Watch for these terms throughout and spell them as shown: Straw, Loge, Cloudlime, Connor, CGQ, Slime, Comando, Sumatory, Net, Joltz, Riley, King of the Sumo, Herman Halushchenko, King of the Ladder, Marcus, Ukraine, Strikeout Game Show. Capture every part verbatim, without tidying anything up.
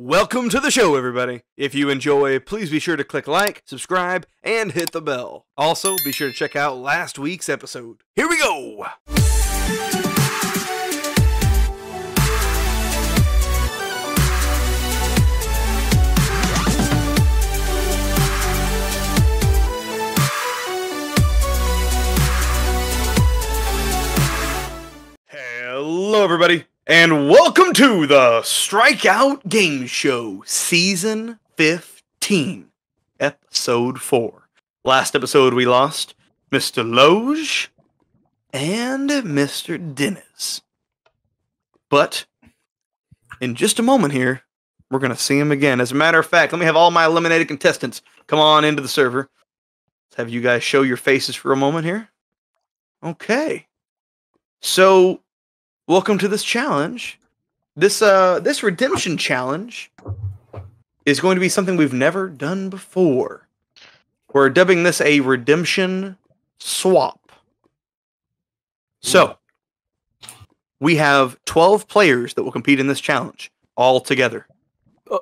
Welcome to the show, everybody. If you enjoy, please be sure to click like, subscribe, and hit the bell. Also, be sure to check out last week's episode. Here we go! Hello, everybody. And welcome to the Strikeout Game Show, Season fifteen, Episode four. Last episode we lost Mister Loge and Mister Dennis. But in just a moment here, we're going to see him again. As a matter of fact, let me have all my eliminated contestants come on into the server. Let's have you guys show your faces for a moment here. Okay. So... welcome to this challenge. This uh, this redemption challenge is going to be something we've never done before. We're dubbing this a redemption swap. So, we have twelve players that will compete in this challenge all together.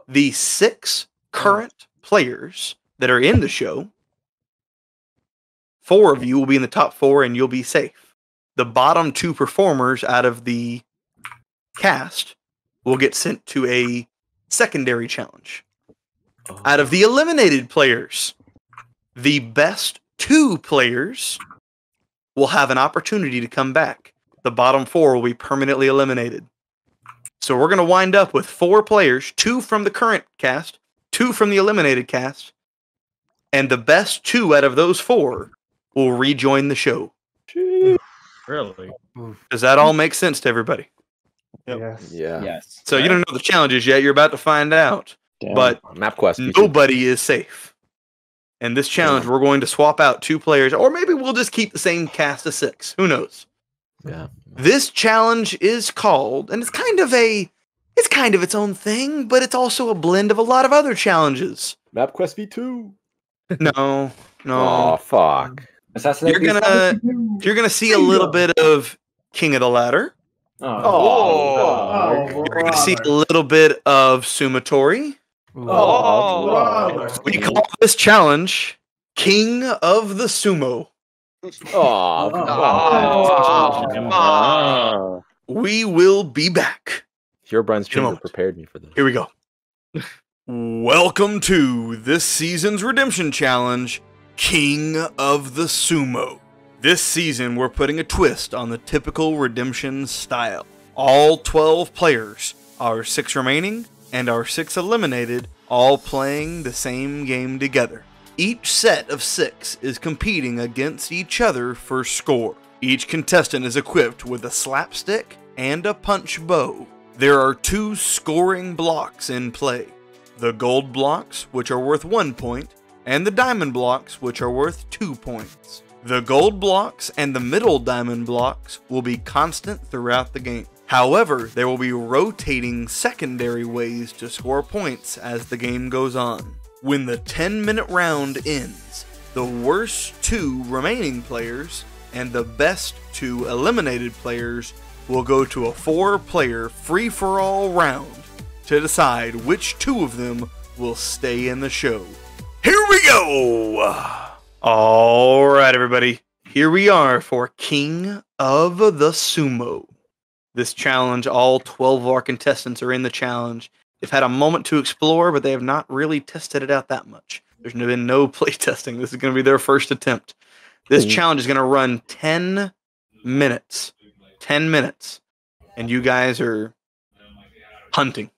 The six current players that are in the show, four of you will be in the top four and you'll be safe. The bottom two performers out of the cast will get sent to a secondary challenge. Oh. Out of the eliminated players, the best two players will have an opportunity to come back. The bottom four will be permanently eliminated. So we're going to wind up with four players, two from the current cast, two from the eliminated cast, and the best two out of those four will rejoin the show. Jeez. Really? Does that all make sense to everybody? Yep. Yes. Yeah. Yes. So you don't know the challenges yet. You're about to find out. Damn. But MapQuest, nobody is safe. And this challenge, yeah. We're going to swap out two players, or maybe we'll just keep the same cast of six. Who knows? Yeah. This challenge is called, and it's kind of a, it's kind of its own thing, but it's also a blend of a lot of other challenges. MapQuest V two. No. No. Oh fuck. You're gonna, you're gonna see a little bit of King of the Ladder. Oh, oh, oh you're gonna see a little bit of Sumatory. Oh, oh, we call this challenge King of the Sumo. Oh, oh, oh, oh. We will be back. Your Brian's channel prepared me for this. Here we go. Welcome to this season's redemption challenge. King of the Sumo. This season, we're putting a twist on the typical redemption style. All twelve players, our six remaining and our six eliminated, all playing the same game together. Each set of six is competing against each other for score. Each contestant is equipped with a slapstick and a punch bow. There are two scoring blocks in play. The gold blocks, which are worth one point, and the diamond blocks, which are worth two points. The gold blocks and the middle diamond blocks will be constant throughout the game. However, there will be rotating secondary ways to score points as the game goes on. When the ten minute round ends, the worst two remaining players and the best two eliminated players will go to a four player free-for-all round to decide which two of them will stay in the show. Here we go! All right, everybody. Here we are for King of the Sumo. This challenge, all twelve of our contestants are in the challenge. They've had a moment to explore, but they have not really tested it out that much. There's been no play testing. This is going to be their first attempt. This mm-hmm. challenge is going to run ten minutes. ten minutes. And you guys are hunting.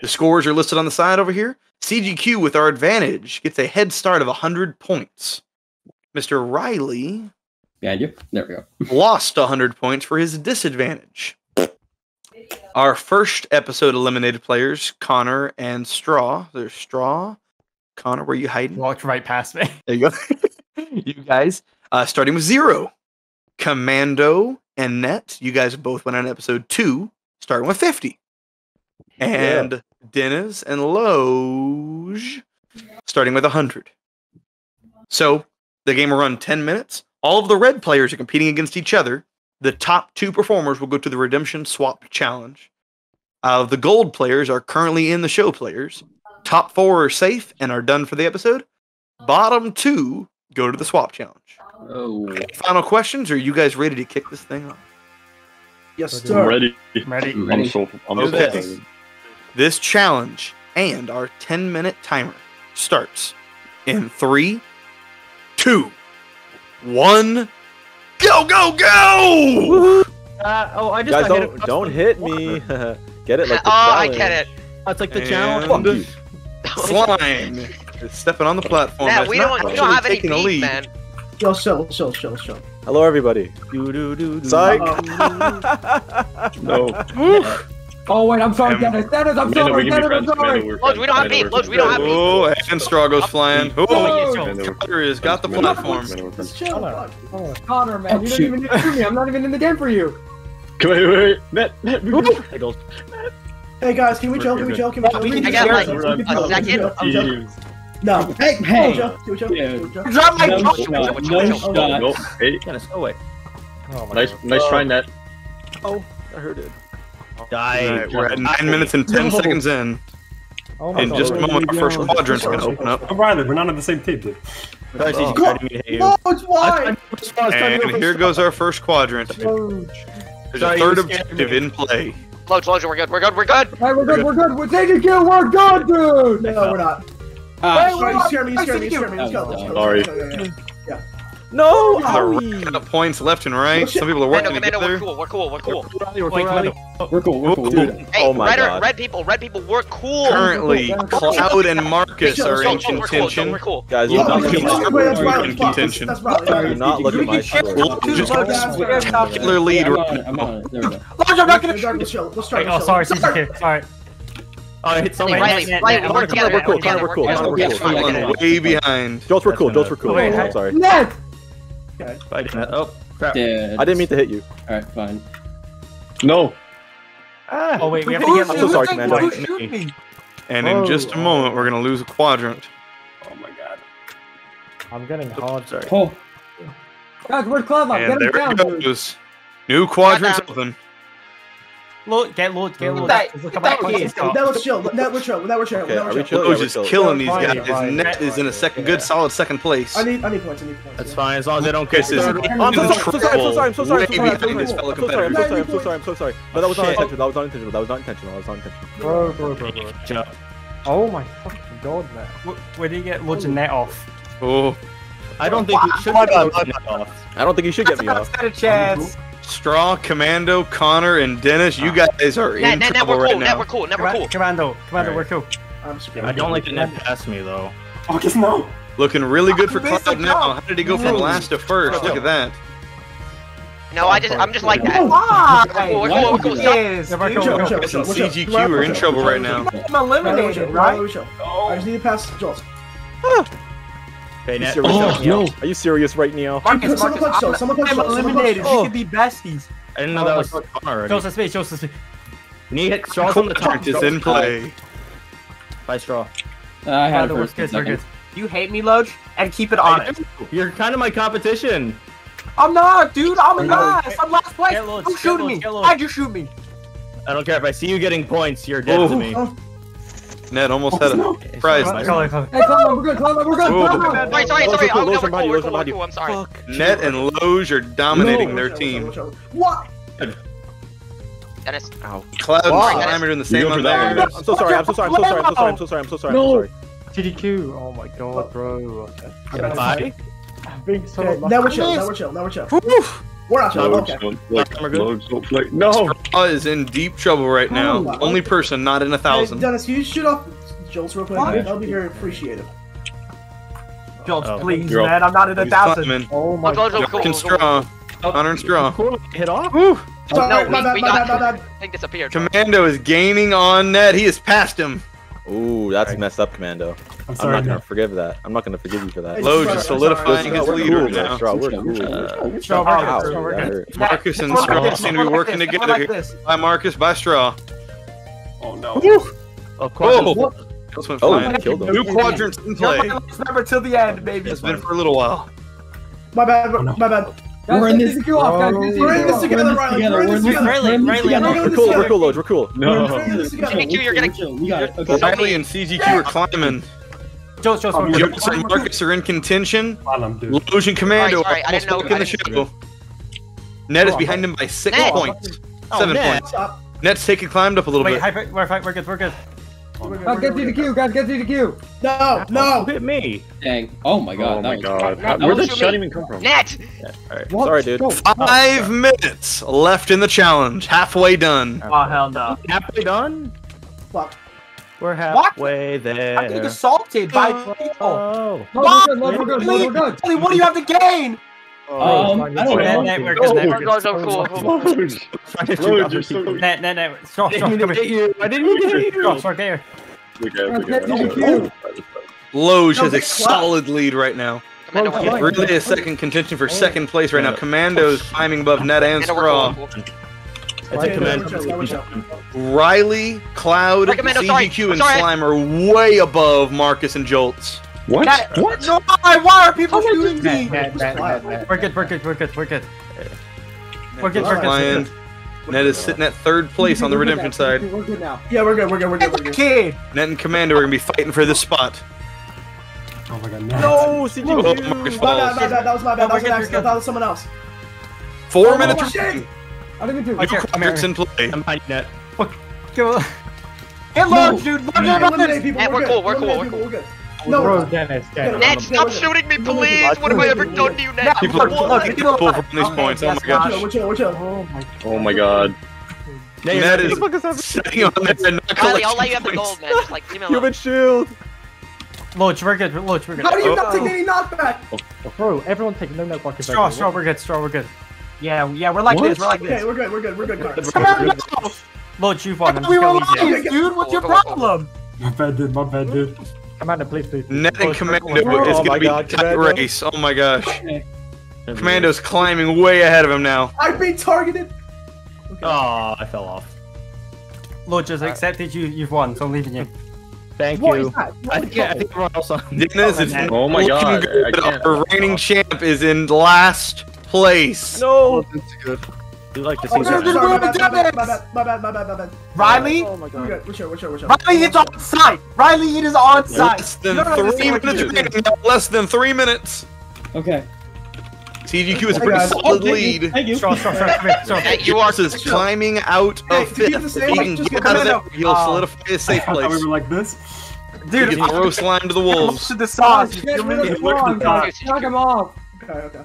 The scores are listed on the side over here. C G Q with our advantage gets a head start of one hundred points. Mister Riley behind you. There we go. Lost one hundred points for his disadvantage. Our first episode eliminated players, Connor and Straw. There's Straw. Connor, where are you hiding? Walked right past me. There you go. You guys, uh, starting with zero. Comando and Net, you guys both went on episode two, starting with fifty. And yeah. Dennis and Loge, starting with one hundred. So, the game will run ten minutes. All of the red players are competing against each other. The top two performers will go to the Redemption Swap Challenge. Uh, the gold players are currently in the show players. Top four are safe and are done for the episode. Bottom two go to the swap challenge. Oh. Okay, final questions? Or are you guys ready to kick this thing off? Yes, sir. I'm ready. ready. I'm so, I'm okay. so this challenge and our ten-minute timer starts in three, two, one. Go, go, go! Uh, oh, I just Guys, got don't, hit don't hit me. Get it? Like the oh, challenge. I get it. That's like the and challenge. Slime is stepping on the platform. Yeah, we don't, we don't have any beat, man. Yo, show, show, show, show. Hello, everybody. Do, do, do, do. Psych. No. Oh, wait, I'm sorry, Dennis. Dennis, I'm sorry. Dennis, I'm sorry. Loge, we don't have beef. Loge, we don't have beef. Oh, and Straw goes flying. Oh, Connor has got the platform. Connor, man, you don't even need to do me. I'm not even in the game for you. Come on, wait, Net, Net. Hey, guys, can we chill? Can we chill? Can we chill? I got, like, a second. No. Hey, hey. Drop my shot. Nice, nice try, Net. Oh, I heard it. Die. Right, we're at nine minutes and ten no. seconds in. Oh in God. just a moment, our first quadrant's gonna open up. Oh, Riley, we're not on the same team, dude. Oh, oh, no, it's wide. And here goes our first quadrant. There's a third objective in play. Loge, Loge, we're good. We're good. We're good. Hey, we're, we're good. good. We're good. We're taking kill. We're good, dude. No, no, we're not. Uh, Wait, we're you scared me. You scared me. You scared me. Let's go. Sorry. Yeah. No! They're racking up points left and right. Some people are working Commando, Commando, to get there. We're cool, we're cool, we're cool. We're cool, we're cool. We're cool, we're cool. Dude. Hey, oh my red, God. red people, red people, we're cool. Currently, Cloud and Marcus are in contention. We're cool, guys, you're not in contention. You're not looking at my shit. Just a spectacular lead right now. Loge, I'm not going to show. Let's try. Oh, sorry, sorry, sorry. Oh, it's so Riley, Riley, we're cool, we're cool, we're cool. We're cool. Way behind. Joltz, we're cool, Joltz, we're cool. I'm sorry. Okay. I didn't, oh, crap. Dead. I didn't mean to hit you. Alright, fine. No. Ah, oh, wait, we have to get... I'm so sorry, man. And in oh, just a moment, we're going to lose a quadrant. Oh, my God. I'm getting hard. Sorry. Oh. God, where's Cloudlime? Get him down, there it goes. Dude. New quadrant's open. Look, get Loge, get Loge. That was chill. That was chill. That was chill. Loge is killing these guys. His Net is in a second, good, solid second place. I need, I need points. I need points. That's fine. As long as they don't kiss his. I'm so sorry. I'm so sorry. I'm so sorry. I'm so sorry. I'm so sorry. I'm so sorry. But that was not intentional. That was not intentional. That was not intentional. That was not intentional. Bro, bro, bro, bro. Oh my fucking God, man. Where do you get Loge and Net off? Oh. I don't think you should get me off. I don't think you should get me off. That's not a chance. Straw, Commando, Connor, and Dennis, you guys are in trouble right now. Net, we're cool, Net, we're cool. Commando, Commando, we're cool. I don't like the Net pass me, though. Oh, guess no. Looking really good for Cloud now. How did he go from last to first? Look at that. No, I just, I'm just like that. We're cool, we're cool, we're cool. C G Q are in trouble right now. I'm eliminated, right? I just need to pass Joltz. Net. Oh, no. Are you serious right now? Marcus, Marcus, Marcus, Marcus, I'm, I'm, I'm eliminated. Oh. We could be besties. I didn't know oh, that was Connor already. Show us the space, show us the space. We need to hit Straw on the top. Just in play. Bye, Straw. Uh, I had a first kiss. You hate me, Loge, and keep it honest. You're kind of my competition. I'm not, dude. I'm a guy. I'm last place. Don't shoot me. Why'd you shoot me? I don't care. If I see you getting points, you're dead to me. Net almost had a prize. Hey, Cloudlime, we're good, Cloudlime, we're good, Cloudlime! Sorry, sorry, sorry, oh, no, we're cool, we're cool, we're cool, I'm sorry. Net and Loge are dominating their team. What? Dennis. Ow. Cloud and Slime are in the same level. I'm so sorry, I'm so sorry, I'm so sorry, I'm so sorry, I'm so sorry, I'm so sorry, I'm so sorry. C D Q, oh my God, bro. Bye? Now we're chill, now we're chill, now we're chill. We're not sure. Okay. Like, no, Straw is in deep trouble right now. Oh, only person not in a thousand. Hey, Dennis, you shoot off Joltz real quick. I'll be very appreciative. Joltz, oh, please, man. Up. I'm not in a He's thousand. Climbing. Oh my God. Joltz, Joltz, Straw. Connor and Straw. Hit off. Woo. Oh, no, we, we got I think disappeared. Commando is gaining on Net. He has passed him. Ooh, that's right. Messed up, Commando. I'm, sorry, I'm not going to forgive that. I'm not going to forgive you for that. Loge is solidifying his leader now. Marcus and Straw seem to be working together here. Bye, Marcus. Bye, Straw. Oh, no. Of course. Oh, killed him. New quadrants in play. Remember till the end, baby. It's been for a little while. My bad. My bad. Guys, we're in this together, guys. We're in this together, Riley. We're in this together. Riley, Riley, we're cool. We're cool, Loge. We're cool. No. C G Q, you're gonna kill. We got it. Okay. Riley and C G Q yeah. are climbing. Joltz, Joltz, Joltz. Joltz and Marcus are in contention. Loge and Comando are almost back in the show. Net is behind him by six points. Seven points. Net's taken climbed up a little bit. Wait, we're good. We're good. Guys, get to the queue, guys, get to the queue! No, no! Hit me! Dang. Oh my god. Oh my god. Where did that shot even come from? Net! Alright, sorry dude. Five minutes left in the challenge. Halfway done. Oh hell no. Halfway done? Fuck. We're halfway there. I'm getting assaulted by people. What? What do you have to gain? Um, I don't know. Net network is network. Loge, you're so good. Net, net, network. Straw, straw, come here. I didn't even get you. Straw, straw, get here. Loge has a solid lead right now. Really a second contention for second place right now. Commando's climbing above Net and Straw. Riley, Cloud, C G Q, and Slime are way above Marcus and Joltz. What? That, what? No, why are people shooting me? We're good, we're good, we're good, we're good. We're good, we're good. Net is sitting at third place on the redemption side. We're good now. Yeah, we're good, we're good, we're good, we're good. Net and Commander are going to be fighting for this spot. Oh my god, no. No, C G Q. Oh, Marcus falls. My bad, my bad, that was my bad. That was an accident. That was someone else. Four minutes remaining. I didn't even do it. New climbers in play. I'm hiding Net. Get Loge, dude. We're cool, we're cool, we're cool. No, bro, Dennis, Dennis. Net, stop shooting me, please! What have I ever done to you, Net? People are pull from these points. Oh my gosh. Watch out, watch out. Oh my god. Net is sitting on that and not collecting points. Riley, I'll let you have the gold, Net. Just like, leave me alone. Human shield! Loge, we're good. Loge, we're good. How do you not take any knockback? Bro, everyone take no knockback. Straw, straw, we're good. Straw, we're good. Yeah, yeah, we're like this. We're like this. Okay, we're good, we're good, we're good. Come on, Loge, you've won. We were lying, dude. What's your problem? My bad, dude. My bad, dude. Commander, please, please. please. Net and Commander is going to be a tight race. Oh my gosh. Commando's climbing way ahead of him now. I've been targeted. Okay. Oh, I fell off. Loge, just accepted you. You've won, so I'm leaving you. Thank what you. Is that? I, think, yeah, I think everyone else on. Dennis is oh my god. Our reigning champ is in last place. No. That's good. You like to see that. Riley? Oh my god. We're good. We're sure, we're sure. Riley, it's on site! Riley, it is on site! Less than three minutes. Less than three minutes. Okay. C G Q is a pretty solid lead. Straw, straw, straw. Yours is climbing out of fifth. If he can get out of it, he'll solidify a safe place. We were like this. Dude, you can throw Slime to the wolves. To the sauce. Knock him off. Okay, okay.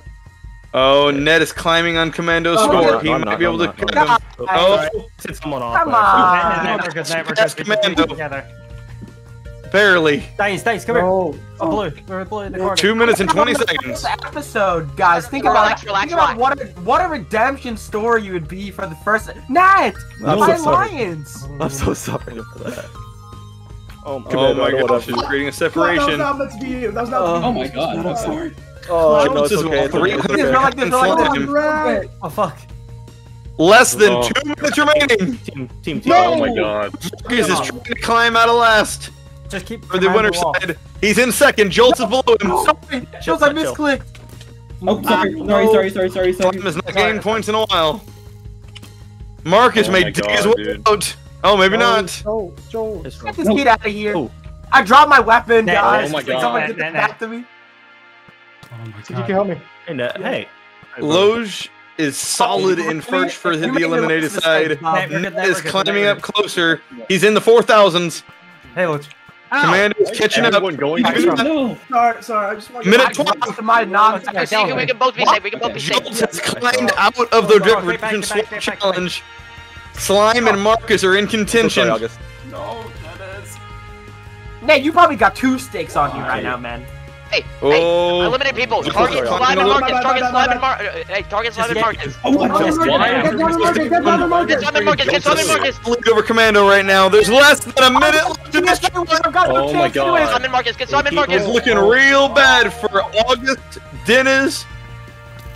Oh, Net is climbing on Commando's score. He might be able to cut him. Oh, sit someone off. Come on! Barely. Dice, Dice, come here. Oh, blue. We're blue in the corner. Two minutes and twenty seconds. Episode, guys. Think about what what a redemption story you would be for the first. Net, my lions. I'm so sorry for that. Oh my gosh, she's creating a separation. Oh my god. I'm sorry. Oh, no, it's okay. Three hundred. Oh fuck! Less than oh. two minutes remaining. Team, team, team. No. Oh my god! Marcus is trying to climb out of last. Just keep. For the winner's side, he's in second. Joltz no. is below him. Sorry, Joltz, I misclicked. Oh, sorry, oh. sorry, sorry, sorry, sorry. Slime has not gained points in a while. Marcus oh may dig his way out. Oh, maybe oh, not. Oh, Joltz. Get this no. kid out of here. Oh. I dropped my weapon, no. guys. Oh my god! Someone did that back to me. Oh my god. You can help me. And, uh, hey, Loge is solid in first for the eliminated side. Net is climbing up closer. He's in the four thousands. Hey, Loge. Commander is catching up. Going no. Sorry, sorry. I just want to minute twelve. My non. We can both be safe. We can both be safe. Joltz has climbed out of the redemption challenge. Slime and Marcus are in contention. No, that is. Nate, you probably got two stakes on you right now, man. Hey, oh. hey, eliminate people. Target Slime and Marcus. Target Slime and Marcus. Hey, target Slime and Marcus. Oh, my God. Get Slime and Marcus. Get Slime and Marcus. Lead over Commando right now. There's less than a minute left in this round. Oh, my God. Get Slime and Marcus. Get Slime and Marcus. It's looking real bad for August, Dennis,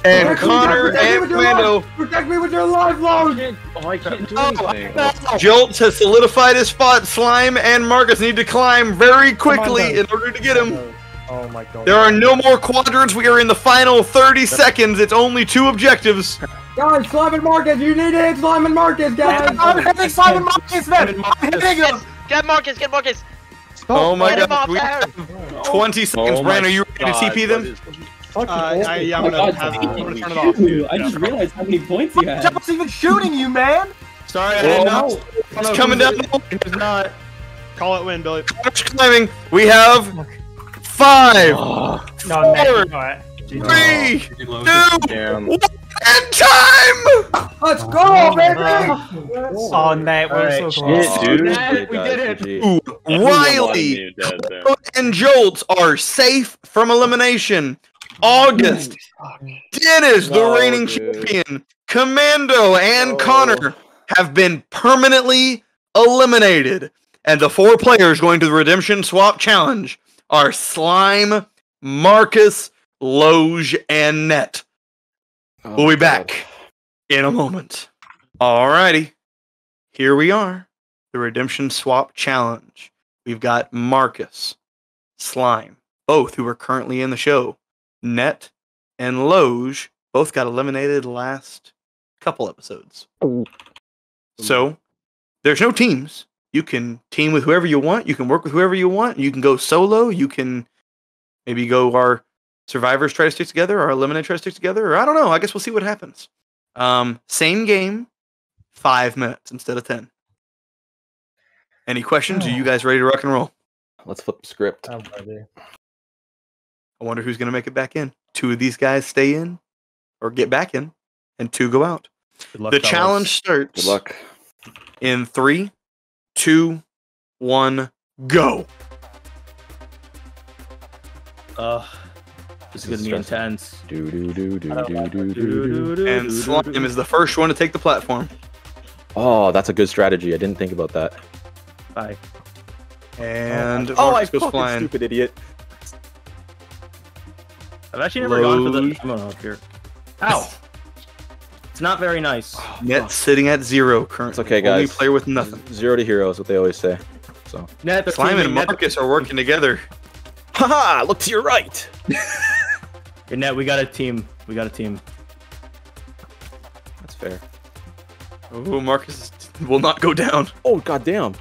and Connor, and Commando. Protect me with your life, Loge. Oh, I can't do anything. Joltz has solidified his spot. Slime and Marcus need to climb very quickly in order to get him. Oh my god. There are no more quadrants. We are in the final thirty seconds. It's only two objectives. Guys, Slime and Marcus, you need to hit Slime and Marcus, guys. I'm hitting Slime and Marcus, man. I'm hitting them. Get Marcus, get Marcus. Oh my god. We have twenty seconds. Brian, are you ready to T P them? Uh, I, yeah, I'm gonna have to turn it off. Dude. I just realized how many points you had. I was even shooting you, man. Sorry, I didn't know. It's coming down. It was not. Call it win, Billy. Climbing. We have five, oh, no, four, no, three, no. two, Damn. one, and time! Let's go, oh, baby! Oh, Nate, we're right. so close. Shit, dude. Nate, we did it. Ooh, Riley and Joltz are safe from elimination. August, Dennis, the oh, reigning dude. champion, Comando, and oh. Connor have been permanently eliminated. And the four players going to the Redemption Swap Challenge are Slime, Marcus, Loge, and Net. Oh, we'll be back God. in a moment. Alrighty. Here we are. The Redemption Swap Challenge. We've got Marcus, Slime, both who are currently in the show. Net and Loge both got eliminated last couple episodes. Oh. So, there's no teams. You can team with whoever you want. You can work with whoever you want. You can go solo. You can maybe go our survivors try to stick together, our eliminate try to stick together, or I don't know. I guess we'll see what happens. Um, same game, five minutes instead of ten. Any questions? Oh. Are you guys ready to rock and roll? Let's flip the script. I'm ready. I wonder who's going to make it back in. Two of these guys stay in or get back in, and two go out. Good luck, the fellas. Challenge starts Good luck. in three, Two, one, go. Uh, this is gonna be intense. Do do do do do do do do. And Slime is the first one to take the platform. Oh, that's a good strategy. I didn't think about that. Bye. And oh, Marcus goes flying. Stupid idiot. I've actually never gone for the Sumo up here. Ow. It's not very nice. Net sitting at zero currently. It's okay, guys. Only player with nothing. Zero to hero is what they always say. So Net, Slime and Net Marcus are working together. Haha! Look to your right. Hey, Net, we got a team. We got a team. That's fair. Oh, Marcus will not go down. Oh, goddamn.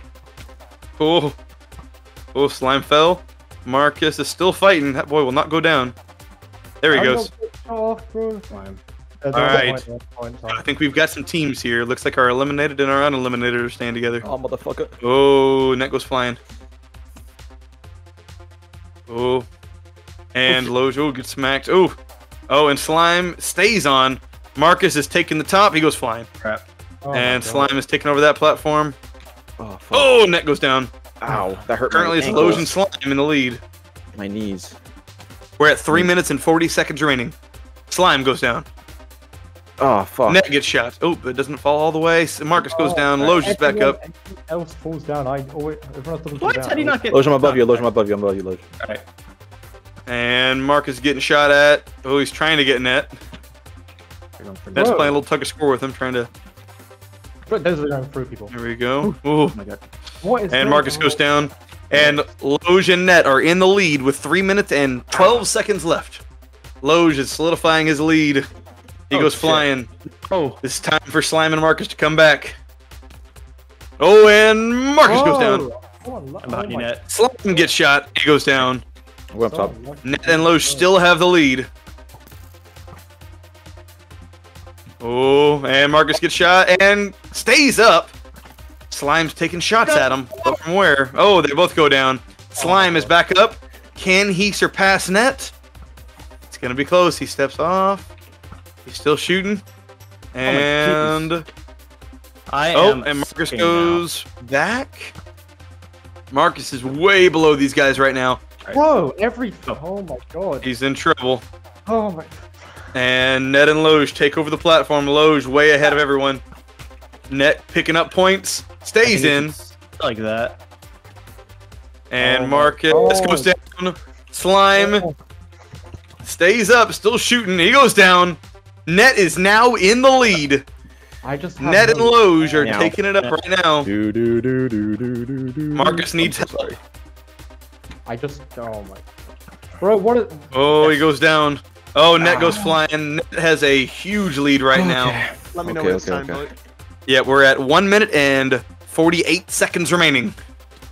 Oh, oh, Slime fell. Marcus is still fighting. That boy will not go down. There he I goes. Slime. All right, I think we've got some teams here. Looks like our eliminated and our uneliminated are staying together. Oh, motherfucker. Oh, Net goes flying. Oh. And Loge gets smacked. Oh. Oh, and Slime stays on. Marcus is taking the top. He goes flying. Crap. Oh, and Slime is taking over that platform. Oh, fuck. Oh, Net goes down. Ow. That hurt. Currently, it's Loge and Slime in the lead. My knees. We're at three minutes and forty seconds remaining. Slime goes down. Oh, fuck. Net gets shot. Oh, it doesn't fall all the way. Marcus goes oh, down. Loge is back up. Else falls down. I always, what? Down. How do you not get... Loge, I'm above you. Loge, I'm above you. I'm above you, Loge. All right. And Marcus getting shot at. Oh, he's trying to get Net. Net's Whoa. playing a little tug of score with him, trying to... Those are going through people. There we go. Ooh. Oh, my God. What is and Marcus goes down. And Loge and Net are in the lead with three minutes and twelve seconds left. Loge is solidifying his lead. He oh, goes flying. Shit. Oh, it's time for Slime and Marcus to come back. Oh, and Marcus oh. goes down. Oh, I'm behind you, Net. Slime gets shot. He goes down. We're up top. Net and Loge still have the lead. Oh, and Marcus gets shot and stays up. Slime's taking shots at him. But from where? Oh, they both go down. Slime is back up. Can he surpass Net? It's going to be close. He steps off. He's still shooting, and oh, I oh am and Marcus goes out. back. Marcus is way below these guys right now. Whoa! Every oh my god, he's in trouble. Oh my! And Net and Loge take over the platform. Loge way ahead of everyone. Net picking up points, stays in like that. And oh Marcus oh. goes down. Slime oh. stays up, still shooting. He goes down. Net is now in the lead. I just Net and Loge are now. taking it up right now. Do, do, do, do, do, do, do. Marcus needs help. I just, oh my God. Bro, what a... Oh, he goes down. Oh, Net ah. goes flying. Net has a huge lead right okay. now. Let me okay, know when it's okay, time, okay. Blake. Yeah, we're at one minute and forty-eight seconds remaining.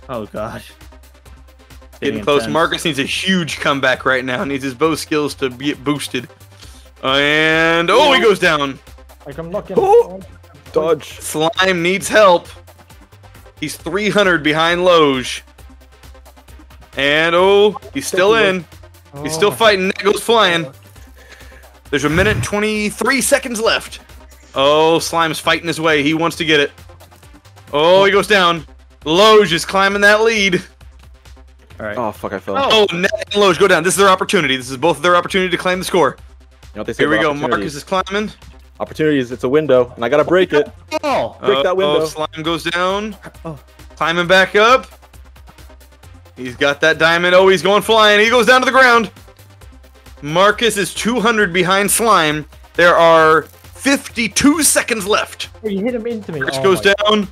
Oh, gosh. Getting, Getting close. Intense. Marcus needs a huge comeback right now. He needs his bow skills to be boosted. And... Oh, he goes down. Like, I'm looking. Oh! Dodge. Slime needs help. He's three hundred behind Loge. And, oh, he's still in. Oh. He's still fighting. Net goes flying. There's a minute and twenty-three seconds left. Oh, Slime's fighting his way. He wants to get it. Oh, he goes down. Loge is climbing that lead. All right. Oh, fuck, I fell. Oh, Net and Loge go down. This is their opportunity. This is both their opportunity to claim the score. You know what they say. Here we go. Marcus is climbing. Opportunities. It's a window, and I got to break it. Oh, break uh, that window. Oh, Slime goes down. Oh. Climbing back up. He's got that diamond. Oh, he's going flying. He goes down to the ground. Marcus is two hundred behind Slime. There are fifty-two seconds left. Oh, you hit him into me. Marcus oh, goes down.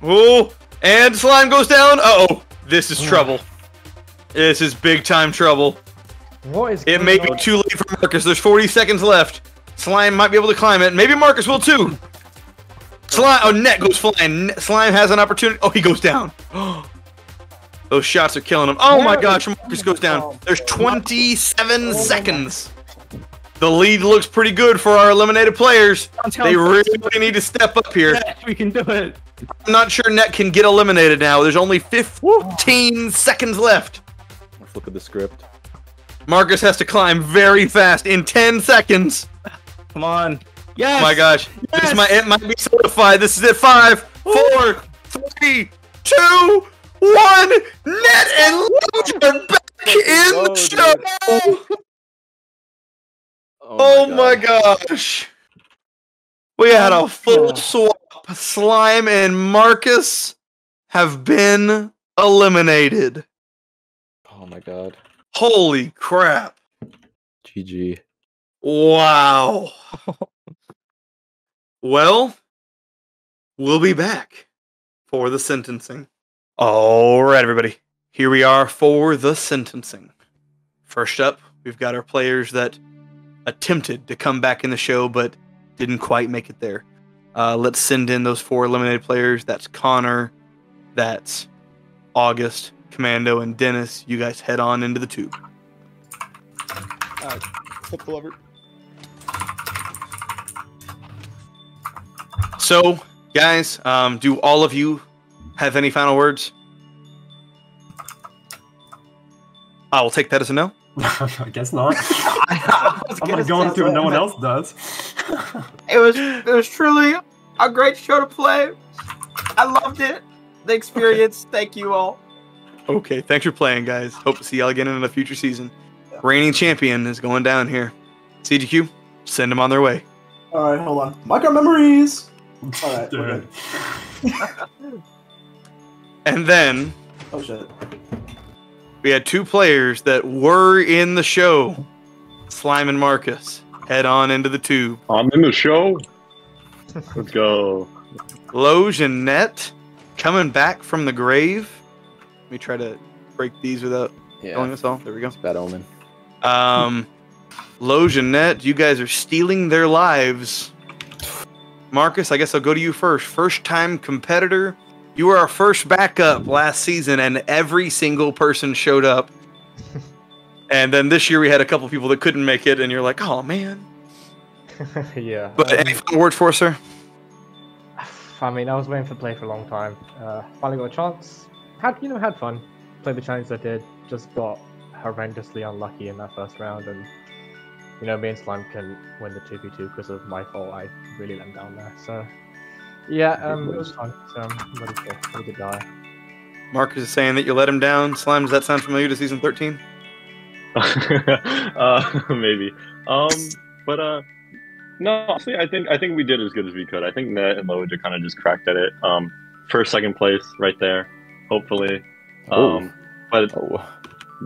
Oh, and Slime goes down. Uh-oh. This is trouble. This is big-time trouble. What is it may on? be too late for Marcus. There's forty seconds left. Slime might be able to climb it. Maybe Marcus will, too. Slime. Oh, Net goes flying. Slime has an opportunity. Oh, he goes down. Those shots are killing him. Oh, my gosh. Marcus goes down. There's twenty-seven seconds. The lead looks pretty good for our eliminated players. They really need to step up here. Yes, we can do it. I'm not sure Net can get eliminated now. There's only fifteen seconds left. Let's look at the script. Marcus has to climb very fast in ten seconds. Come on. Yes. Oh, my gosh. Yes. This might, it might be solidified. This is it. Five, four, three, two, one. Net and Loge are back in oh, the show. Dude. Oh, my, oh gosh. my gosh. We had a full yeah. swap. Slime and Marcus have been eliminated. Oh, my God. Holy crap. G G. Wow. Well, we'll be back for the sentencing. All right, everybody. Here we are for the sentencing. First up, we've got our players that attempted to come back in the show but didn't quite make it there. Uh, let's send in those four eliminated players. That's Connor. That's August. Commando and Dennis, you guys head on into the tube. Uh, flip the lever. So, guys, um, do all of you have any final words? I will take that as a no. I guess not. I I'm not going through what no one else does. It was it was truly a great show to play. I loved it. The experience. Okay. Thank you all. Okay, thanks for playing, guys. Hope to see y'all again in a future season. Yeah. Reigning champion is going down here. C G Q, send them on their way. All right, hold on. Micro memories. All right, we're good. And then, oh shit, we had two players that were in the show. Slime and Marcus head on into the tube. I'm in the show. Let's go. Loge and Net coming back from the grave. Let me try to break these without yeah. telling us all. There we go. It's a bad omen. Um, Loge and Net, you guys are stealing their lives. Marcus, I guess I'll go to you first. First-time competitor. You were our first backup last season, and every single person showed up. And then this year we had a couple people that couldn't make it, and you're like, oh, man. Yeah. But um, any final words for us, sir? I mean, I was waiting for play for a long time. Uh, finally got a chance. Had, you know, had fun. Played the challenge I did. Just got horrendously unlucky in that first round, and you know, me and Slime can win the two v two because of my fault. I really let him down there. So yeah, um, it was fun. So I'm ready to, ready to die. Marcus is saying that you let him down. Slime, does that sound familiar to season thirteen? uh, maybe. Um, but uh, no, honestly, I think I think we did as good as we could. I think Net and Loge kind of just cracked at it. Um, first, second place, right there. Hopefully, um, but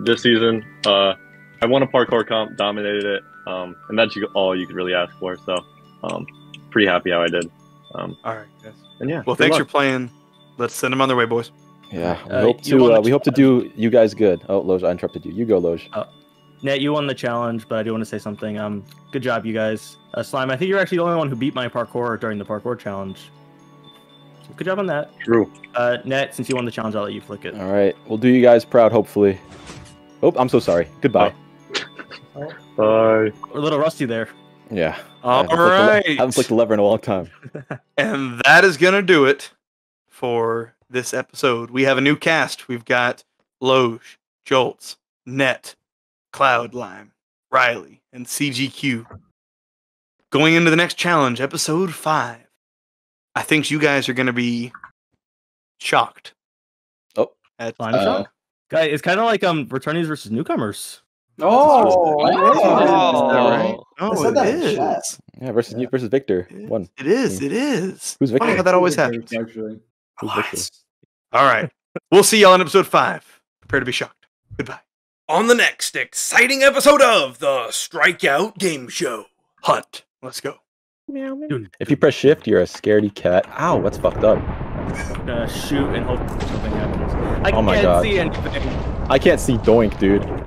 this season, uh, I won a parkour comp, dominated it, um, and that's all you could really ask for. So, um, pretty happy how I did. Um, all right, yes. And yeah, well, thanks luck. for playing. Let's send them on their way, boys. Yeah, we uh, hope to. Uh, we hope to do you guys good. Oh, Loge, I interrupted you. You go, Loge. Uh, Net, you won the challenge, but I do want to say something. Um, good job, you guys. Uh, Slime, I think you're actually the only one who beat my parkour during the parkour challenge. So good job on that. True. Uh, Net, since you won the challenge, I'll let you flick it. All right. We'll do you guys proud, hopefully. Oh, I'm so sorry. Goodbye. Bye. Bye. We're a little rusty there. Yeah. All I right. I haven't flicked a lever in a long time. And that is going to do it for this episode. We have a new cast. We've got Loge, Joltz, Net, Cloudlime, Riley, and C G Q. Going into the next challenge, episode five. I think you guys are going to be shocked. Oh, at uh, shock. Guy, it's kind of like um returnees versus newcomers. Oh, oh, right? oh no, it is. Yeah, versus yeah. versus Victor. It One. It is. It is. Who's Victor? Funny how that always happens. Actually. All right. We'll see y'all in episode five. Prepare to be shocked. Goodbye. On the next exciting episode of the Strikeout Game Show. Hunt. Let's go. If you press shift, you're a scaredy cat. Ow, that's fucked up. I'm gonna shoot and hope something happens. I oh my can't God. see anything. I can't see doink, dude.